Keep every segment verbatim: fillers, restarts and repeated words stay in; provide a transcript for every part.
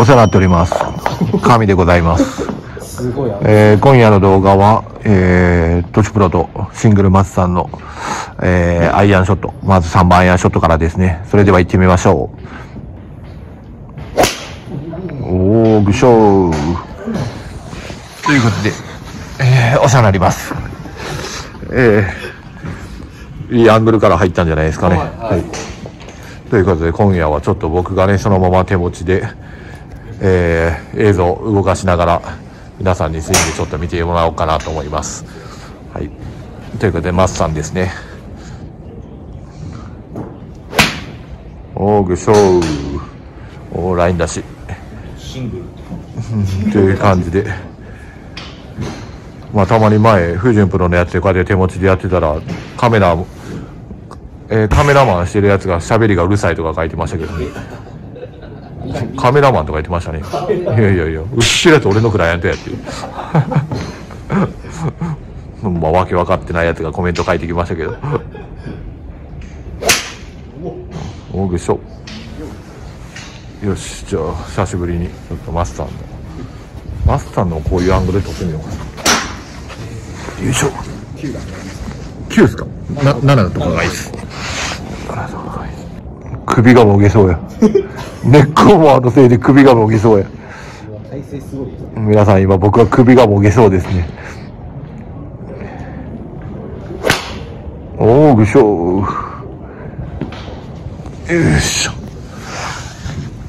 お世話になっております。神でございます。すごい、えー、今夜の動画は、えー、トシプロとシングルマスさんの、えー、アイアンショット、まずさんばんアイアンショットからですね。それでは行ってみましょう。おー、グショーということで、えー、お世話になります。えー、いいアングルから入ったんじゃないですかね。はい、はい、ということで今夜はちょっと僕がねそのまま手持ちで、えー、映像を動かしながら皆さんにスイングちょっと見てもらおうかなと思います。はい、ということでマスさんですね。おー、グショー、おー、ライン出しシングルという感じで、まあたまに前フジュンプロのやつとかで手持ちでやってたらカメラ、えー、カメラマンしてるやつがしゃべりがうるさいとか書いてましたけどね。カメラマンとか言ってましたね。いやいやいや、うっしらと俺のクライアントやってまあわけ分かってないやつがコメント書いてきましたけどおお、ぐしょ。よし、じゃあ久しぶりにちょっとマスターのマスターのこういうアングルで撮ってみようかな。よいしょ。きゅうですか、ななとかがいいです。首がもげそうや根っこもあのせいで首がもげそうや。体勢すごいですね。皆さん今僕は首がもげそうですね。おお、ぐしょー。よいしょ。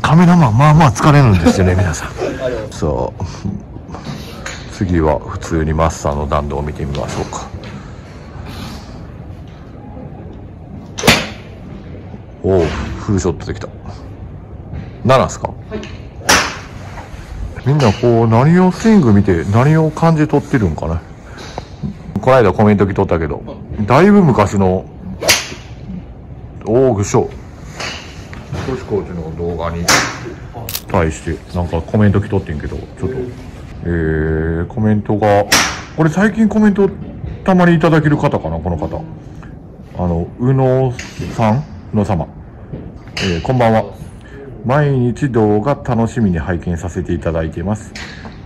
カメラマンまあまあ疲れるんですよね皆さんそう、次は普通にマスターの弾道を見てみましょうか。おお、フルショットできた。ななですか、はい、みんなこう何をスイング見て何を感じ取ってるんかな。この間コメント機取ったけどだいぶ昔の大具翔トシコーチの動画に対してなんかコメント機取ってんけど、ちょっとえー、コメントがこれ最近コメントたまにいただける方かな。この方あの宇野さんの様、えー、こんばんは。毎日動画楽しみに拝見させていただいています。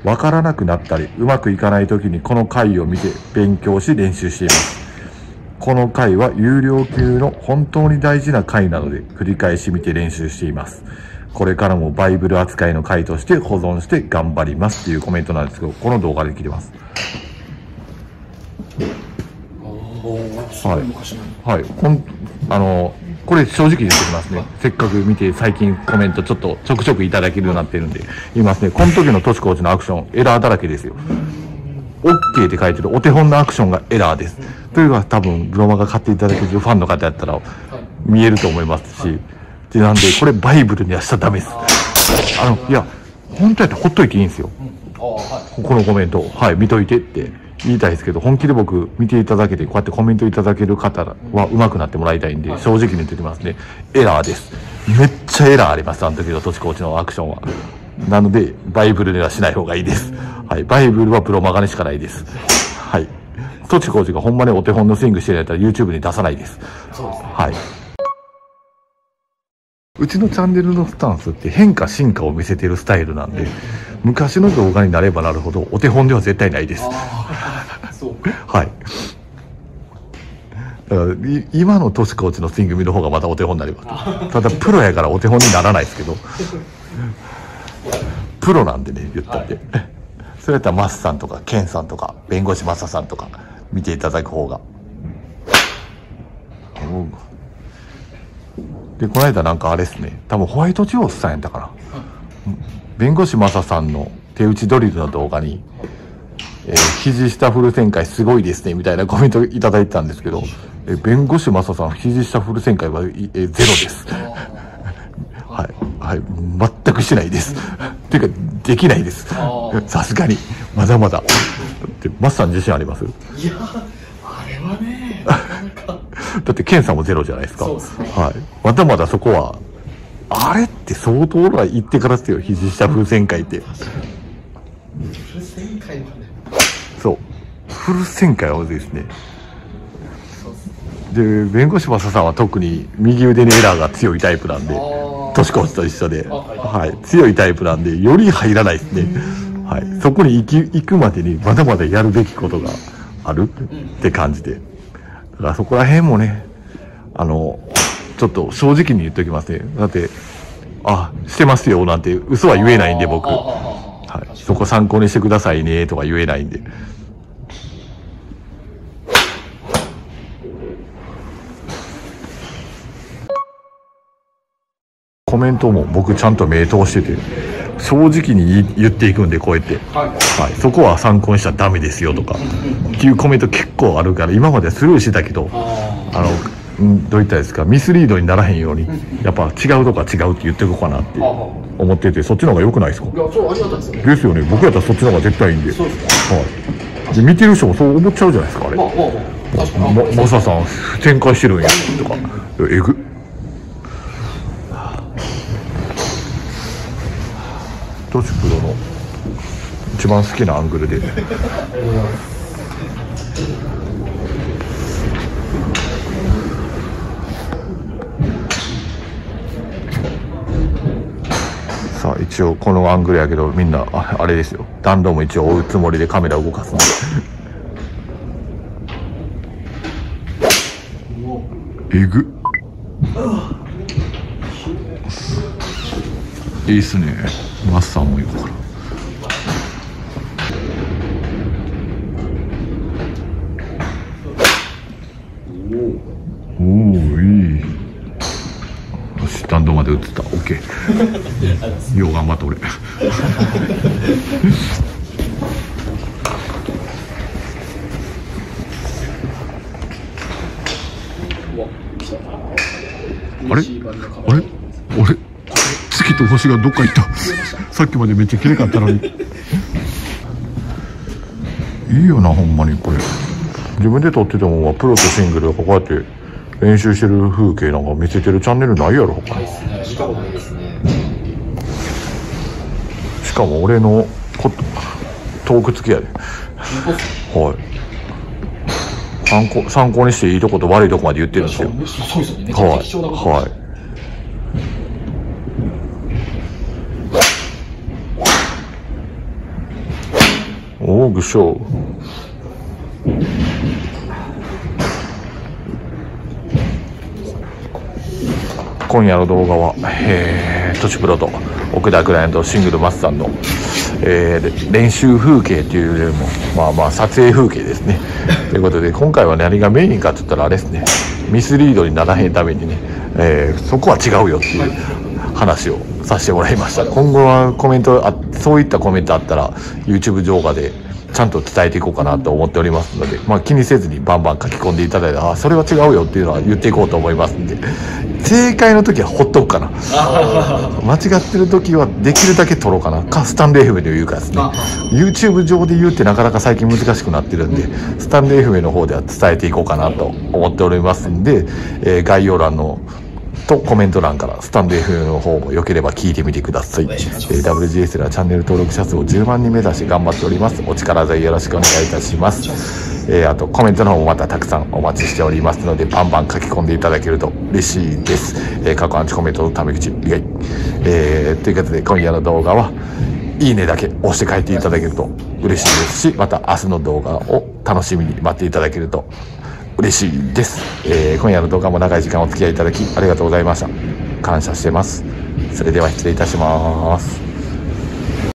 わからなくなったりうまくいかない時にこの回を見て勉強し練習しています。この回は有料級の本当に大事な回なので繰り返し見て練習しています。これからもバイブル扱いの回として保存して頑張りますというコメントなんですけど、この動画で切れます。はい、はい、こんあのこれ正直言ってきますね。せっかく見て最近コメントちょっとちょくちょくいただけるようになってるんで言いますね。この時のトシコーチのアクションエラーだらけですよ。 OK って書いてるお手本のアクションがエラーです。というのは多分ブロマが買っていただけるファンの方やったら見えると思いますし、でなんでこれバイブルにはしちゃダメです。あのいや本当やったらほっといていいんですよ。このコメントはい見といてって言いたいですけど、本気で僕見ていただけてこうやってコメントいただける方は上手くなってもらいたいんで正直に言っておきますね。エラーです。めっちゃエラーあります。あの時のトシコーチのアクションは。なのでバイブルにはしない方がいいです。はい、バイブルはプロマガネしかないです。はい、トシコーチがほんまにお手本のスイングしてるやったら YouTube に出さないです。そうですね。はい。うちのチャンネルのスタンスって変化進化を見せてるスタイルなんで、昔の動画になればなるほどお手本では絶対ないです。はい、だから今のトシコーチのスイング見る方がまたお手本になります。ただプロやからお手本にならないですけどプロなんでね言ったって、はい、それやったらマスさんとかケンさんとか弁護士マサさんとか見ていただく方が、うん、でこの間なんかあれですね、多分ホワイトジョースさんやったかな、うん、弁護士マサさんの手打ちドリルの動画にえー、肘下フル旋回すごいですねみたいなコメントいただいてたんですけど、えー、弁護士マサさん肘下フル旋回は、えー、ゼロですはい、はい、全くしないですっていうかできないですさすがにまだまだってマサさん自信あります？いやあれはねなんかだってケンさんもゼロじゃないですか。そうですね、はい、まだまだそこはあれって相当な言ってからですよ。肘下フル旋回ってフル旋回はねそうフル旋回は多いですね。で弁護士マサさんは特に右腕にエラーが強いタイプなんで、年越しと一緒で、はい、強いタイプなんでより入らないですね。はい、そこに行き行くまでにまだまだやるべきことがあるって感じで、だからそこら辺もね、あのちょっと正直に言っておきますね。だってあしてますよなんて嘘は言えないんで僕、はい、そこ参考にしてくださいねとか言えないんで。コメントも僕ちゃんと明答してて正直に言っていくんで、こうやって、はいはい、そこは参考にしたらダメですよとかっていうコメント結構あるから、今まではスルーしてたけど、あのどういったですかミスリードにならへんようにやっぱ違うとか違うって言っていこうかなって思ってて、そっちの方が良くないですか？いや、そうありがたいですね。ですよね。僕やったらそっちの方が絶対いいんで、はい、で見てる人もそう思っちゃうじゃないですか。あれマサさん展開してるんやとかえぐっ。トシプロの一番好きなアングルでさあ一応このアングルやけど、みんな あ, あれですよ、弾道も一応追うつもりでカメラ動かすのえぐっいいっすね。マスターもいるから。おおいい。よし弾道まで打ってた。オッケー。よう頑張って俺。あれあれあれ。月と星がどっか行ったさっきまでめっちゃ綺麗かったのにいいよなほんまに。これ自分で撮っててもプロとシングルこうやって練習してる風景なんか見せてるチャンネルないやろ。しかも俺のこトーク付きやではい参考、参考にしていいとこと悪いとこまで言ってるんですよ。はいはいおーぐしょう今夜の動画は、えー、トシプロと奥田クライアントシングルマスさんの、えー、練習風景というよりもまあまあ撮影風景ですねということで、今回は何がメインかって言ったらあれですね、ミスリードにならへんためにね、えー、そこは違うよっていう話をさせてもらいました。今後はコメントあそういったコメントあったら YouTube 動画でちゃんと伝えていこうかなと思っておりますので、まあ、気にせずにバンバン書き込んでいただいて、あそれは違うよっていうのは言っていこうと思いますんで、正解の時はほっとくかな間違ってる時はできるだけ撮ろうかなかスタンド エフエム で言うかですね、YouTube 上で言うってなかなか最近難しくなってるんで、スタンド エフエム の方では伝えていこうかなと思っておりますんで、えー、概要欄のとコメント欄からスタンド エフエム の方も良ければ聞いてみてください。 ダブリュージーエスエル はチャンネル登録者数をじゅうまんにん目指して頑張っております。お力添えよろしくお願いいたします。えー、あとコメントの方もまたたくさんお待ちしておりますので、バンバン書き込んでいただけると嬉しいです。えー、過去アンチコメントのタメ口以外、えー、ということで今夜の動画はいいねだけ押して帰っていただけると嬉しいですし、また明日の動画を楽しみに待っていただけると嬉しいです。えー、今夜の動画も長い時間お付き合いいただきありがとうございました。感謝してます。それでは失礼いたします。